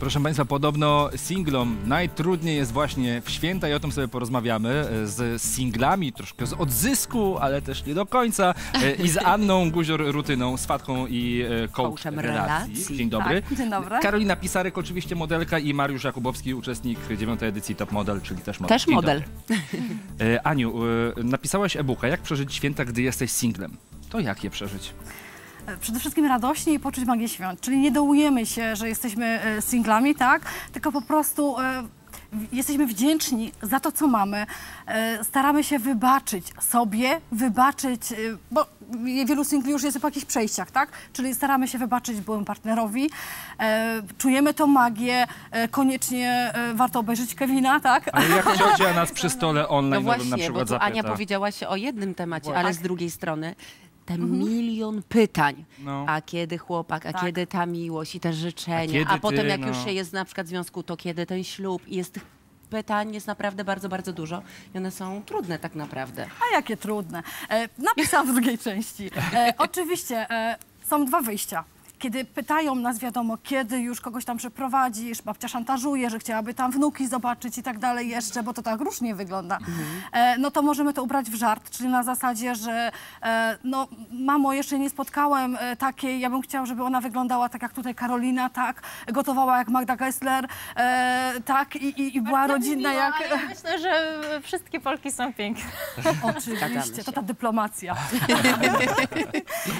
Proszę Państwa, podobno singlom najtrudniej jest właśnie w święta i o tym sobie porozmawiamy z singlami, troszkę z odzysku, ale też nie do końca i z Anną Guzior-Rutyną, swatką i coachem relacji. Dzień dobry. Tak, dzień dobry. Karolina Pisarek, oczywiście modelka, i Mariusz Jakubowski, uczestnik 9. edycji Top Model, czyli też model. Też model. Aniu, napisałaś e-booka Jak przeżyć święta, gdy jesteś singlem. To jak je przeżyć? Przede wszystkim radośnie i poczuć magię świąt, czyli nie dołujemy się, że jesteśmy singlami, tak? Tylko po prostu jesteśmy wdzięczni za to, co mamy. Staramy się wybaczyć sobie, wybaczyć, bo wielu singli już jest po jakichś przejściach, tak? Czyli staramy się wybaczyć byłemu partnerowi. Czujemy tą magię, koniecznie warto obejrzeć Kevina, tak? Ale jak ciocia nas przy stole online, no właśnie, na przykład zapyta. Ania powiedziała się o jednym temacie, ale z drugiej strony milion pytań. No. A kiedy chłopak, a kiedy ta miłość i te życzenia, a potem jak już się jest na przykład w związku, to kiedy ten ślub, i jest tych pytań jest naprawdę bardzo, bardzo dużo i one są trudne tak naprawdę. A jakie trudne? Napisałam w drugiej części. Oczywiście są dwa wyjścia. Kiedy pytają nas, wiadomo, kiedy już kogoś tam przeprowadzisz, babcia szantażuje, że chciałaby tam wnuki zobaczyć i tak dalej jeszcze, bo to tak różnie wygląda, no to możemy to ubrać w żart, czyli na zasadzie, że no mamo, jeszcze nie spotkałem takiej, ja bym chciała, żeby ona wyglądała tak jak tutaj Karolina, tak, gotowała jak Magda Gessler, tak, i była rodzinna jak... Ja myślę, że wszystkie Polki są piękne. Oczywiście, to ta dyplomacja.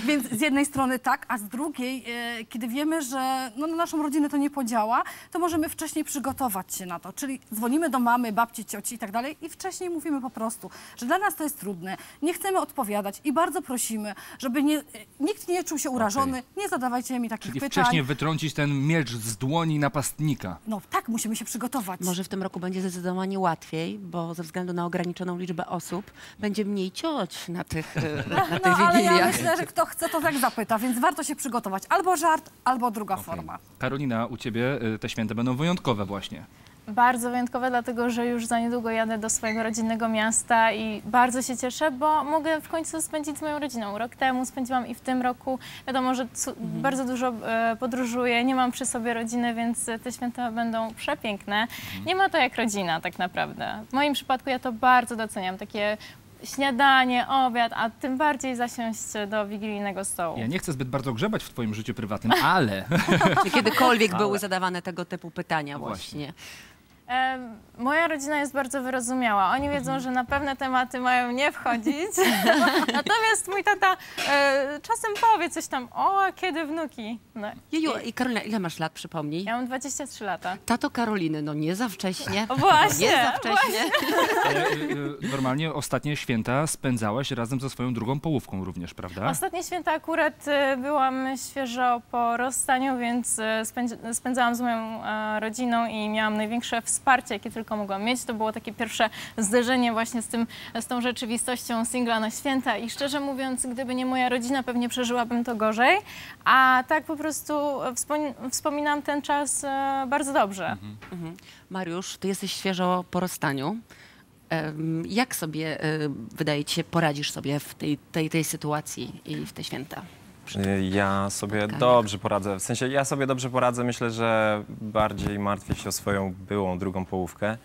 Więc z jednej strony tak, a z drugiej, kiedy wiemy, że no, na naszą rodzinę to nie podziała, to możemy wcześniej przygotować się na to. Czyli dzwonimy do mamy, babci, cioci i tak dalej i wcześniej mówimy po prostu, że dla nas to jest trudne, nie chcemy odpowiadać i bardzo prosimy, żeby nikt nie czuł się urażony, nie zadawajcie mi takich pytań. Czyli wcześniej wytrącić ten miecz z dłoni napastnika. No tak, musimy się przygotować. Może w tym roku będzie zdecydowanie łatwiej, bo ze względu na ograniczoną liczbę osób będzie mniej cioć na tych wigiliach. No ale ja myślę, że kto chce, to tak zapyta, więc warto się przygotować. Albo żart, albo druga forma. Karolina, u Ciebie te święta będą wyjątkowe właśnie. Bardzo wyjątkowe, dlatego że już za niedługo jadę do swojego rodzinnego miasta i bardzo się cieszę, bo mogę w końcu spędzić z moją rodziną. Rok temu spędziłam i w tym roku. Wiadomo, że bardzo dużo podróżuję, nie mam przy sobie rodziny, więc te święta będą przepiękne. Nie ma to jak rodzina tak naprawdę. W moim przypadku ja to bardzo doceniam, takie śniadanie, obiad, a tym bardziej zasiąść do wigilijnego stołu. Ja nie chcę zbyt bardzo grzebać w Twoim życiu prywatnym, ale... Czy kiedykolwiek były zadawane tego typu pytania właśnie? Moja rodzina jest bardzo wyrozumiała. Oni wiedzą, że na pewne tematy mają nie wchodzić. Natomiast mój tata czasem powie coś tam, o, a kiedy wnuki? No. Jeju, i Karolina, ile masz lat, przypomnij? Ja mam 23 lata. Tato Karoliny, no nie za wcześnie. O, właśnie, nie za wcześnie. Normalnie ostatnie święta spędzałaś razem ze swoją drugą połówką również, prawda? Ostatnie święta akurat byłam świeżo po rozstaniu, więc spędzałam z moją rodziną i miałam największe wsparcie, jakie tylko mogłam mieć. To było takie pierwsze zderzenie właśnie z tą rzeczywistością singla na święta i szczerze mówiąc, gdyby nie moja rodzina, pewnie przeżyłabym to gorzej, a tak po prostu wspominam ten czas bardzo dobrze. Mariusz, ty jesteś świeżo po rozstaniu. Jak sobie, wydaje ci się, poradzisz sobie w tej sytuacji i w te święta? Ja sobie dobrze poradzę, w sensie ja sobie dobrze poradzę, myślę, że bardziej martwię się o swoją byłą drugą połówkę,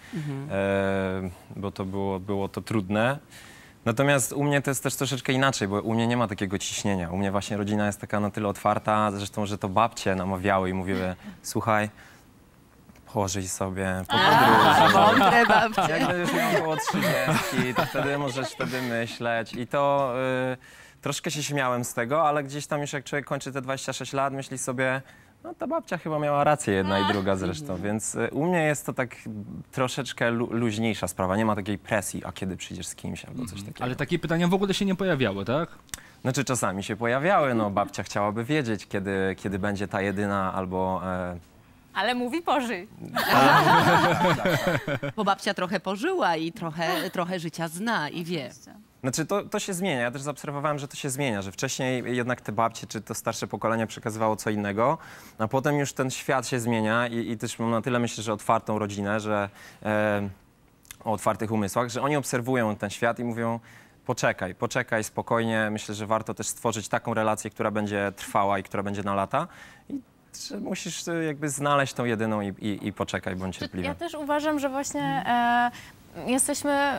bo to było to trudne. Natomiast u mnie to jest też troszeczkę inaczej, bo u mnie nie ma takiego ciśnienia. U mnie właśnie rodzina jest taka na tyle otwarta, zresztą, że to babcie namawiały i mówiły, słuchaj, położyj sobie po podróży. Jak już miał około 30, to wtedy możesz myśleć i to... Troszkę się śmiałem z tego, ale gdzieś tam już jak człowiek kończy te 26 lat, myśli sobie, no ta babcia chyba miała rację, jedna i druga zresztą, więc u mnie jest to tak troszeczkę luźniejsza sprawa, nie ma takiej presji, a kiedy przyjdziesz z kimś albo coś takiego. Ale takie pytania w ogóle się nie pojawiały, tak? Znaczy czasami się pojawiały, no babcia chciałaby wiedzieć, kiedy będzie ta jedyna albo... Ale mówi pożyj. Bo babcia trochę pożyła i trochę życia zna i wie. Znaczy to się zmienia, ja też zaobserwowałem, że to się zmienia, że wcześniej jednak te babcie czy to starsze pokolenie przekazywało co innego, a potem już ten świat się zmienia i też mam na tyle, myślę, że otwartą rodzinę, że o otwartych umysłach, że oni obserwują ten świat i mówią poczekaj, spokojnie, myślę, że warto też stworzyć taką relację, która będzie trwała i która będzie na lata. I musisz jakby znaleźć tą jedyną i poczekaj, bądź cierpliwy. Ja też uważam, że właśnie jesteśmy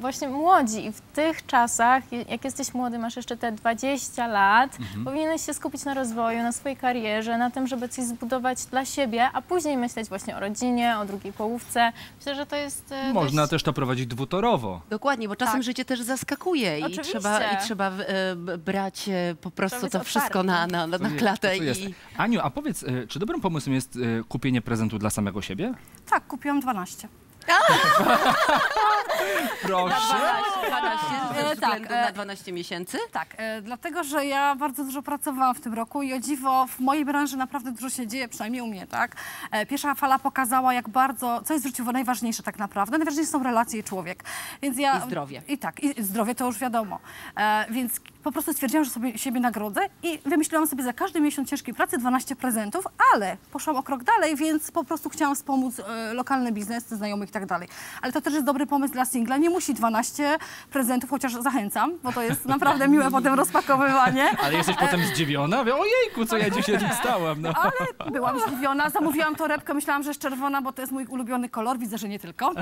właśnie młodzi i w tych czasach, jak jesteś młody, masz jeszcze te 20 lat, powinieneś się skupić na rozwoju, na swojej karierze, na tym, żeby coś zbudować dla siebie, a później myśleć właśnie o rodzinie, o drugiej połówce. Myślę, że to jest... Można też to prowadzić dwutorowo. Dokładnie, bo czasem życie też zaskakuje i trzeba brać po prostu to wszystko na klatę. Aniu, a powiedz, czy dobrym pomysłem jest kupienie prezentu dla samego siebie? Tak, kupiłam 12. Proszę. Na 12 miesięcy? Tak, dlatego, że ja bardzo dużo pracowałam w tym roku i o dziwo w mojej branży naprawdę dużo się dzieje, przynajmniej u mnie, tak? Pierwsza fala pokazała, jak bardzo, co jest w życiu najważniejsze tak naprawdę. Najważniejsze są relacje i człowiek. Więc ja, i zdrowie. I tak, i zdrowie to już wiadomo. Więc po prostu stwierdziłam, że sobie siebie nagrodzę i wymyśliłam sobie za każdy miesiąc ciężkiej pracy 12 prezentów, ale poszłam o krok dalej, więc po prostu chciałam wspomóc lokalny biznes, znajomych i tak dalej. Ale to też jest dobry pomysł dla singla. Nie musi 12 prezentów, chociaż zachęcam, bo to jest naprawdę miłe potem rozpakowywanie. Ale jesteś potem zdziwiona? Ojejku, co ja dzisiaj dostałam. No. Ale byłam zdziwiona. Zamówiłam torebkę, myślałam, że jest czerwona, bo to jest mój ulubiony kolor. Widzę, że nie tylko.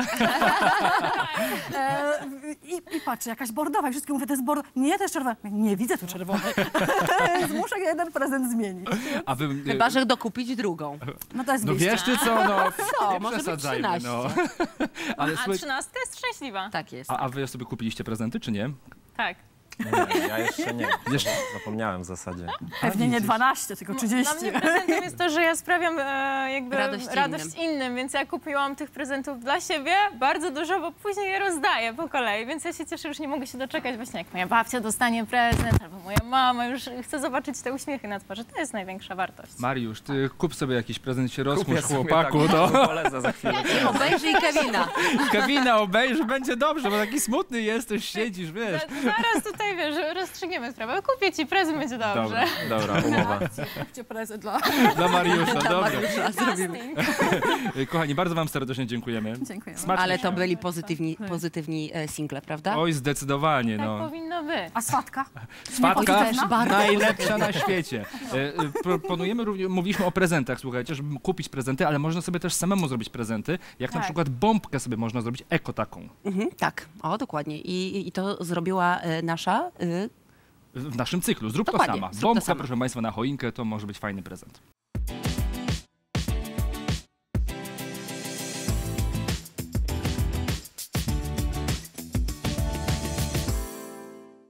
I patrzę, jakaś bordowa. I wszystkie mówię, to jest bordowa. Nie, to jest czerwona. Nie widzę tu czerwonej. Muszę jeden prezent zmienić. A wy... Chyba, że dokupić drugą. No to jest wiesz ty co, nie może przesadzajmy. Być 13. Ale a 13 jest szczęśliwa. Tak jest. A wy sobie kupiliście prezenty, czy nie? Tak. Nie, ja jeszcze nie. Zapomniałem w zasadzie. Pewnie nie 12, tylko 30. Dla mnie prezentem jest to, że ja sprawiam jakby radość innym, więc ja kupiłam tych prezentów dla siebie bardzo dużo, bo później je rozdaję po kolei, więc ja się cieszę, już nie mogę się doczekać właśnie, jak moja babcia dostanie prezent, albo moja mama, już chcę zobaczyć te uśmiechy na twarzy. To jest największa wartość. Mariusz, ty kup sobie jakiś prezent, się rozmusz, chłopaku. Obejrzyj Kevina. Kevina obejrzyj, będzie dobrze, bo taki smutny jesteś, siedzisz, wiesz. Zaraz tutaj wiesz, rozstrzygniemy sprawę. Kupię ci prezent, będzie dobrze. Dobra, umowa. Kupcie prezent dla Mariusza, dobrze. Kochani, bardzo wam serdecznie dziękujemy. Dziękujemy. Ale to byli pozytywni single, prawda? Oj, zdecydowanie. Tak powinno być. A swatka? Swatka najlepsza na świecie. Proponujemy również, mówiliśmy o prezentach, słuchajcie, żeby kupić prezenty, ale można sobie też samemu zrobić prezenty, jak na przykład bombkę sobie można zrobić, eko taką. Tak, o dokładnie. I to zrobiła nasza... W naszym cyklu. Zrób to sama. Bombka, proszę Państwa, na choinkę, to może być fajny prezent.